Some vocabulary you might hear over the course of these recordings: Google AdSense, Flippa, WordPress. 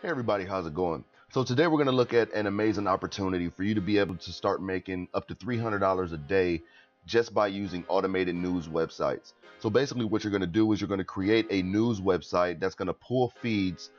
Hey everybody, how's it going? So today we're going to look at an amazing opportunity for you to be able to start making up to $300 a day just by using automated news websites. So basically what you're going to do is you're going to create a news website that's going to pull feeds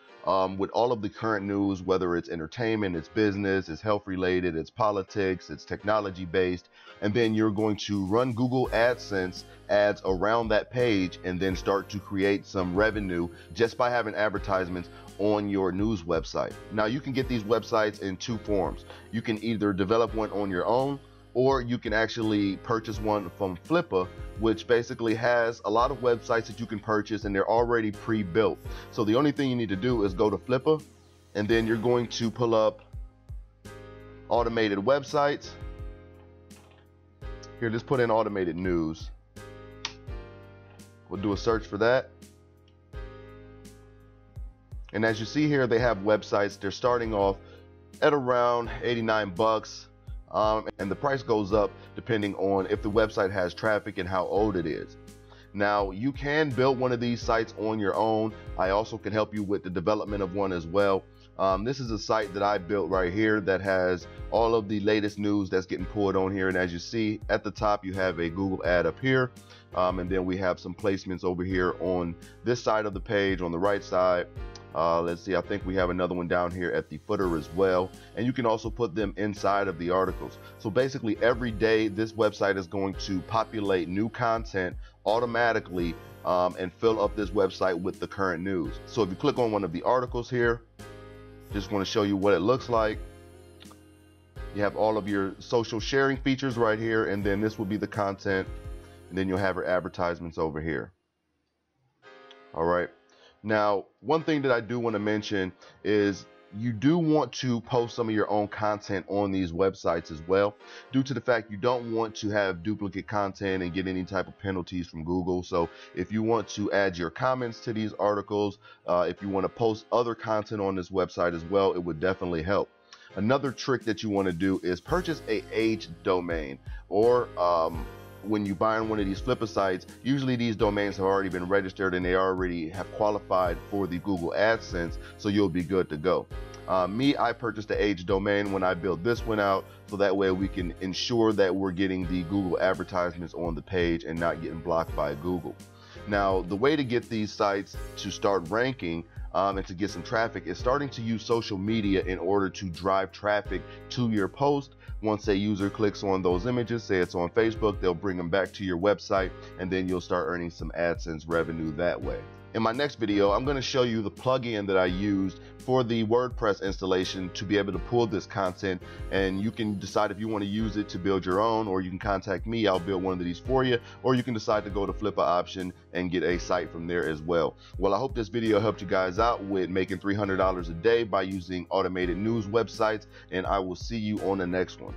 with all of the current news, whether it's entertainment, it's business, it's health related, it's politics, it's technology based. And then you're going to run Google AdSense ads around that page and then start to create some revenue just by having advertisements on your news website. Now you can get these websites in two forms. You can either develop one on your own, or you can actually purchase one from Flippa, which basically has a lot of websites that you can purchase and they're already pre-built. So the only thing you need to do is go to Flippa and then you're going to pull up automated websites. Here, just put in automated news. We'll do a search for that. And as you see here, they have websites. They're starting off at around 89 bucks. And the price goes up depending on if the website has traffic and how old it is. Now you can build one of these sites on your own. I also can help you with the development of one as well. This is a site that I built right here that has all of the latest news that's getting pulled on here. And as you see at the top, you have a Google ad up here. And then we have some placements over here on this side of the page on the right side. Let's see, I think we have another one down here at the footer as well, and you can also put them inside of the articles. So basically every day this website is going to populate new content automatically and fill up this website with the current news. So if you click on one of the articles here, just want to show you what it looks like. You have all of your social sharing features right here, and then this will be the content, and then you'll have your advertisements over here. All right. Now, one thing that I do want to mention is you do want to post some of your own content on these websites as well, due to the fact you don't want to have duplicate content and get any type of penalties from Google. So if you want to add your comments to these articles, if you want to post other content on this website as well, it would definitely help. Another trick that you want to do is purchase an aged domain, or when you buy on one of these Flippa sites, usually these domains have already been registered and they already have qualified for the Google AdSense, so you'll be good to go. I purchased the aged domain when I built this one out, so that way we can ensure that we're getting the Google advertisements on the page and not getting blocked by Google. Now, the way to get these sites to start ranking and to get some traffic is starting to use social media in order to drive traffic to your post. Once a user clicks on those images, say it's on Facebook, they'll bring them back to your website, and then you'll start earning some AdSense revenue that way. In my next video, I'm going to show you the plugin that I used for the WordPress installation to be able to pull this content, and you can decide if you want to use it to build your own, or you can contact me, I'll build one of these for you, or you can decide to go to Flippa option and get a site from there as well. Well, I hope this video helped you guys out with making $300 a day by using automated news websites, and I will see you on the next one.